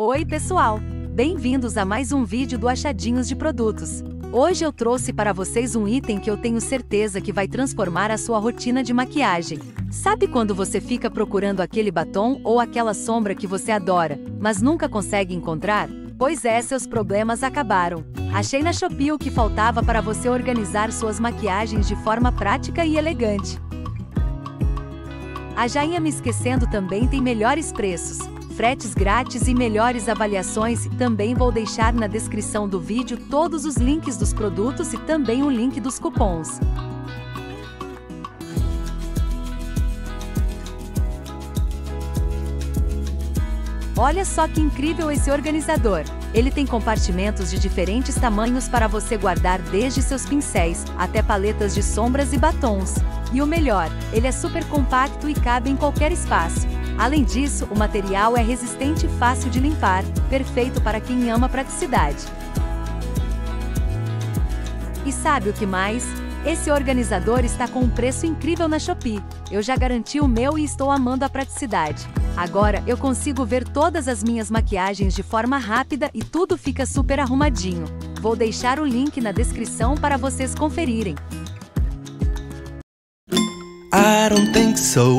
Oi pessoal, bem-vindos a mais um vídeo do Achadinhos de Produtos. Hoje eu trouxe para vocês um item que eu tenho certeza que vai transformar a sua rotina de maquiagem. Sabe quando você fica procurando aquele batom ou aquela sombra que você adora, mas nunca consegue encontrar? Pois é, seus problemas acabaram. Achei na Shopee o que faltava para você organizar suas maquiagens de forma prática e elegante. A Jainha Me Esquecendo também tem melhores preços, fretes grátis e melhores avaliações. Também vou deixar na descrição do vídeo todos os links dos produtos e também o link dos cupons. Olha só que incrível esse organizador! Ele tem compartimentos de diferentes tamanhos para você guardar desde seus pincéis, até paletas de sombras e batons. E o melhor, ele é super compacto e cabe em qualquer espaço. Além disso, o material é resistente e fácil de limpar, perfeito para quem ama praticidade. E sabe o que mais? Esse organizador está com um preço incrível na Shopee. Eu já garanti o meu e estou amando a praticidade. Agora eu consigo ver todas as minhas maquiagens de forma rápida e tudo fica super arrumadinho. Vou deixar o link na descrição para vocês conferirem. I don't think so.